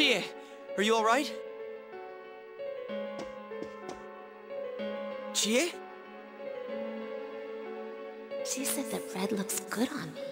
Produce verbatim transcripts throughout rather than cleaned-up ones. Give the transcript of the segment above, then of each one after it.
Chie, are you all right? Chie? She said that red looks good on me.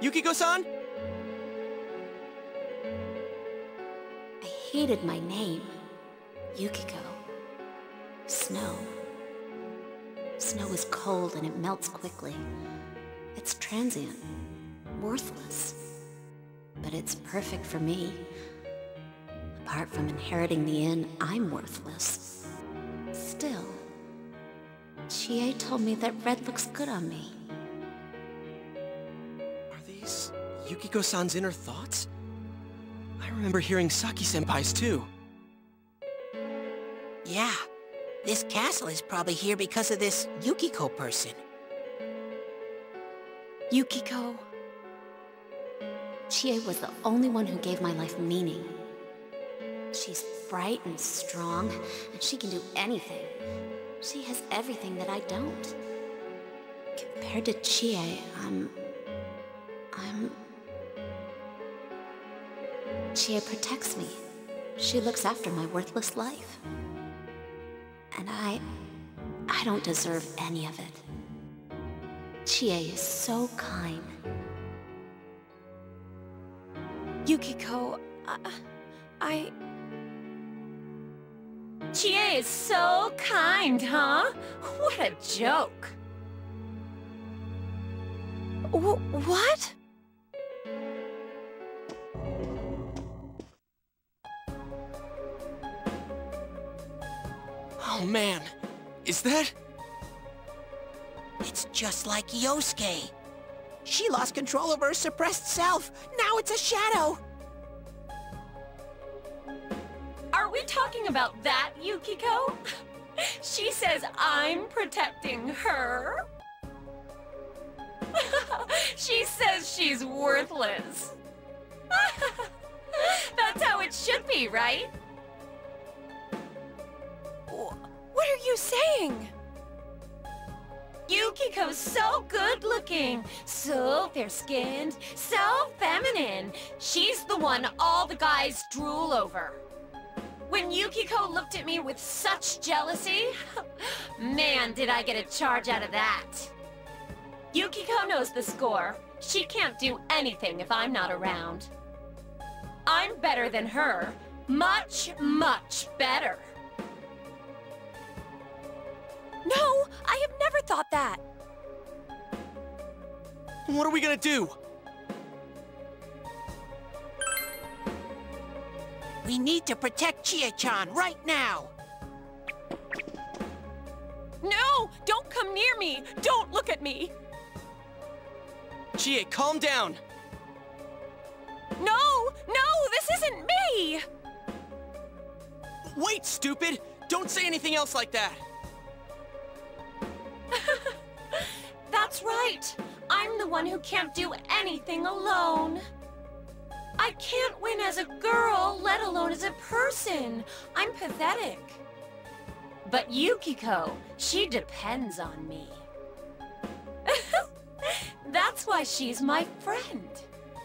Yukiko-san? I hated my name. Yukiko. Snow. Snow is cold and it melts quickly. It's transient, worthless. But it's perfect for me. Apart from inheriting the inn, I'm worthless. Still, Chie told me that red looks good on me. Are these Yukiko-san's inner thoughts? I remember hearing Saki-senpai's too. Yeah. This castle is probably here because of this Yukiko person. Yukiko. Chie was the only one who gave my life meaning. She's bright and strong, and she can do anything. She has everything that I don't. Compared to Chie, I'm... I'm... Chie protects me. She looks after my worthless life. And I... I don't deserve any of it. Chie is so kind. Yukiko... Uh, I... Chie is so kind, huh? What a joke! W what? Oh man, is that... It's just like Yosuke. She lost control of her suppressed self. Now it's a shadow. Are we talking about that, Yukiko? She says I'm protecting her. She says she's worthless. That's how it should be, right? What are you saying? Yukiko's so good-looking, so fair-skinned, so feminine. She's the one all the guys drool over. When Yukiko looked at me with such jealousy, man, did I get a charge out of that. Yukiko knows the score. She can't do anything if I'm not around. I'm better than her. Much, much better. No, I have never thought that. What are we gonna do? We need to protect Chie-chan right now. No, don't come near me. Don't look at me. Chie, calm down. No, no, this isn't me. Wait, stupid. Don't say anything else like that. That's right. I'm the one who can't do anything alone. I can't win as a girl, let alone as a person. I'm pathetic. But Yukiko, she depends on me. That's why she's my friend.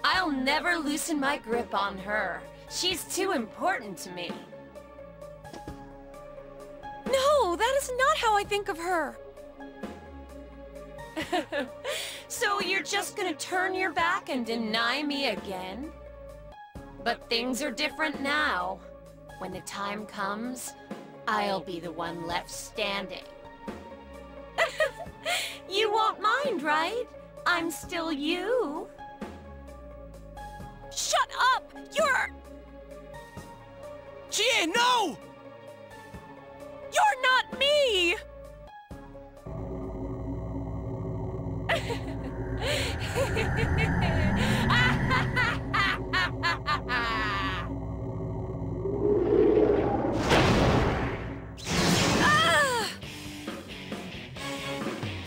I'll never loosen my grip on her. She's too important to me. No, that is not how I think of her. So you're just gonna turn your back and deny me again? But things are different now. When the time comes, I'll be the one left standing. You won't mind, right? I'm still you. Shut up! You're... Chie, no! You're not me! Ah!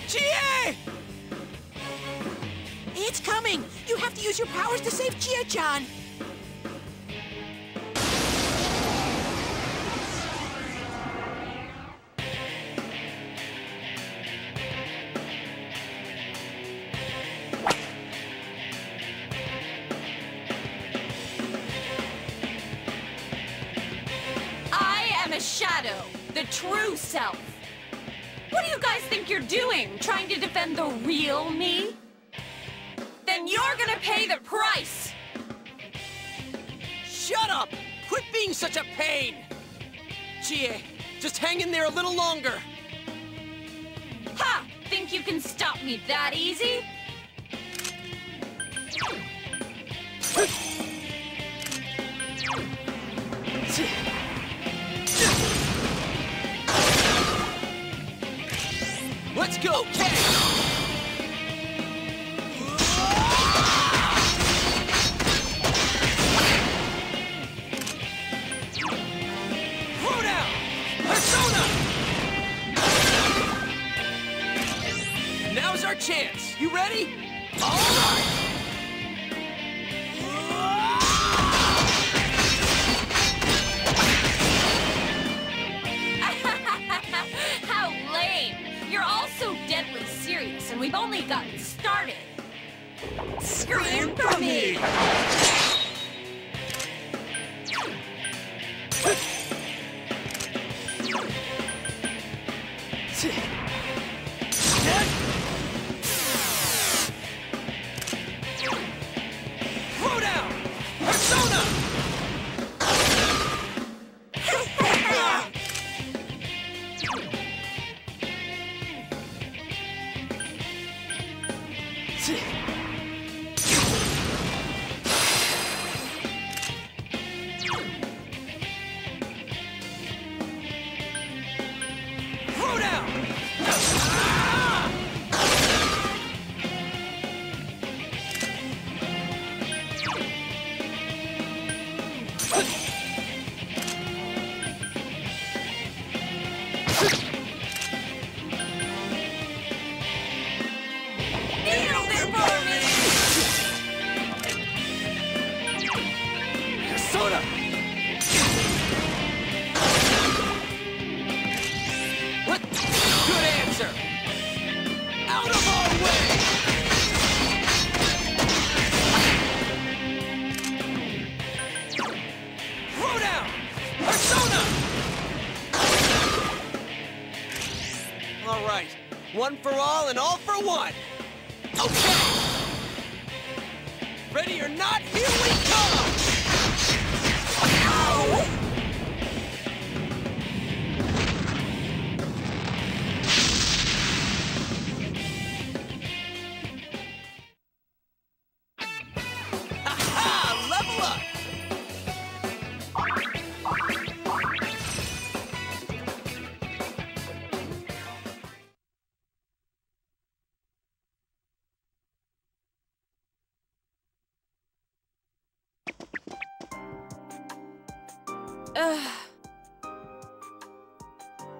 Chie! It's coming! You have to use your powers to save Chie-chan! shadow, the true self. What do you guys think you're doing? Trying to defend the real me? Then you're gonna pay the price! Shut up! Quit being such a pain! Chie, just hang in there a little longer. Ha! Think you can stop me that easy? Let's go, Teddy! Chance. You ready? All right! How lame! You're all so deadly serious, and we've only gotten started. Scream for me! One for all and all for one! Okay! Ready or not, here we come! Ow!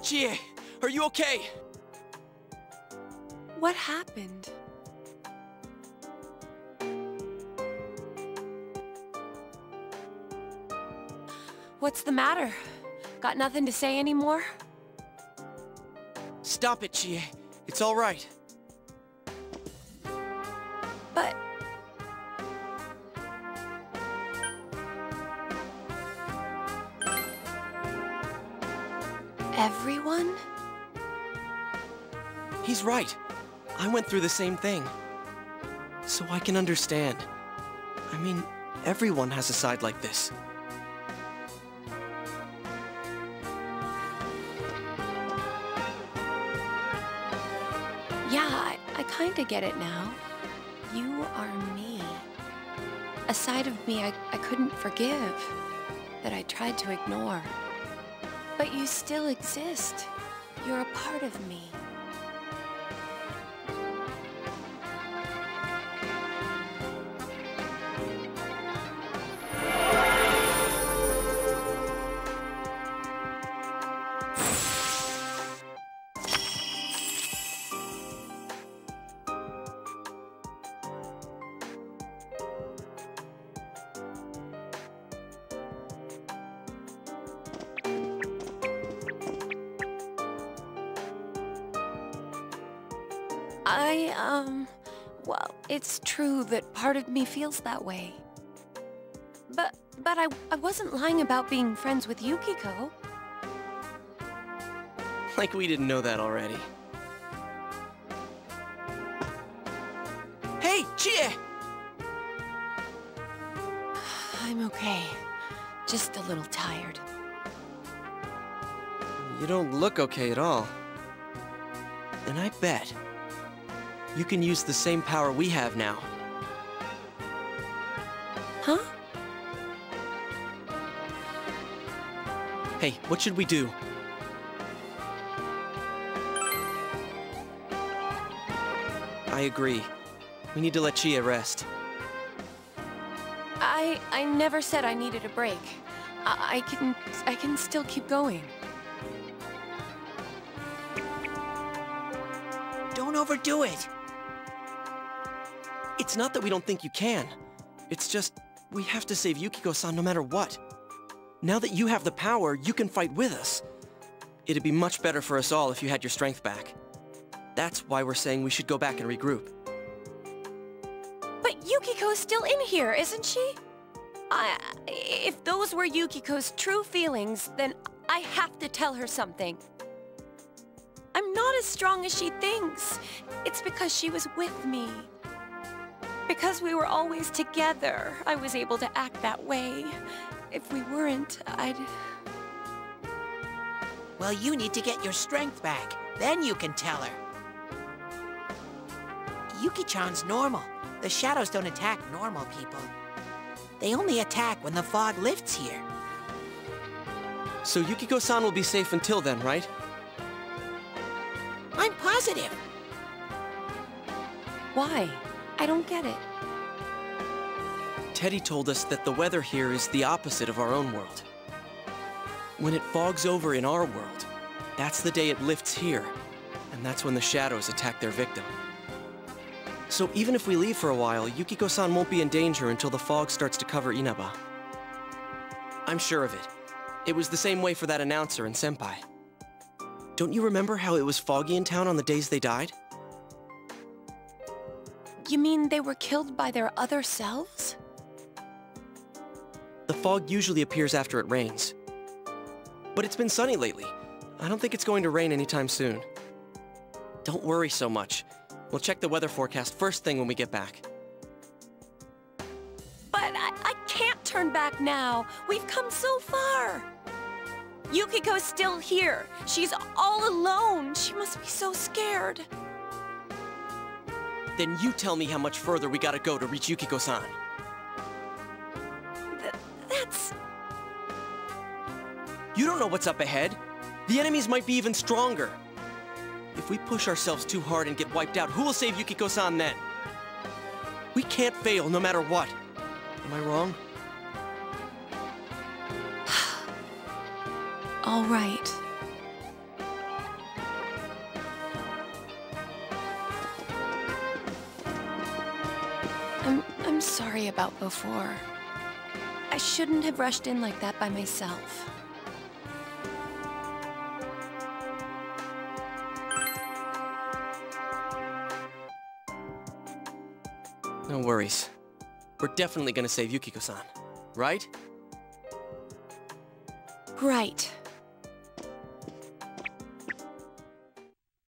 Chie, are you okay? What happened? What's the matter? Got nothing to say anymore? Stop it, Chie. It's all right. But... everyone? He's right. I went through the same thing. So I can understand. I mean, everyone has a side like this. Yeah, I, I kinda get it now. You are me. A side of me I, I couldn't forgive, that I tried to ignore. But you still exist. You're a part of me. I, um, well, it's true that part of me feels that way. But, but I, I wasn't lying about being friends with Yukiko. Like we didn't know that already. Hey, Chie! I'm okay. Just a little tired. You don't look okay at all. And I bet you can use the same power we have now. Huh? Hey, what should we do? I agree. We need to let Chie rest. I I never said I needed a break. I, I can I can still keep going. Don't overdo it. It's not that we don't think you can. It's just we have to save Yukiko-san no matter what. Now that you have the power, you can fight with us. It'd be much better for us all if you had your strength back. That's why we're saying we should go back and regroup. But Yukiko's still in here, isn't she? I, if those were Yukiko's true feelings, then I have to tell her something. I'm not as strong as she thinks. It's because she was with me. Because we were always together, I was able to act that way. If we weren't, I'd... Well, you need to get your strength back. Then you can tell her. Yuki-chan's normal. The shadows don't attack normal people. They only attack when the fog lifts here. So Yukiko-san will be safe until then, right? I'm positive. Why? I don't get it. Teddy told us that the weather here is the opposite of our own world. When it fogs over in our world, that's the day it lifts here, and that's when the shadows attack their victim. So even if we leave for a while, Yukiko-san won't be in danger until the fog starts to cover Inaba. I'm sure of it. It was the same way for that announcer and senpai. Don't you remember how it was foggy in town on the days they died? You mean they were killed by their other selves? The fog usually appears after it rains. But it's been sunny lately. I don't think it's going to rain anytime soon. Don't worry so much. We'll check the weather forecast first thing when we get back. But I, I can't turn back now. We've come so far. Yukiko's still here. She's all alone. She must be so scared. Then you tell me how much further we gotta go to reach Yukiko-san. Th- that's... You don't know what's up ahead. The enemies might be even stronger. If we push ourselves too hard and get wiped out, who will save Yukiko-san then? We can't fail no matter what. Am I wrong? All right. I'm, I'm sorry about before. I shouldn't have rushed in like that by myself. No worries. We're definitely gonna save Yukiko-san, right? Right.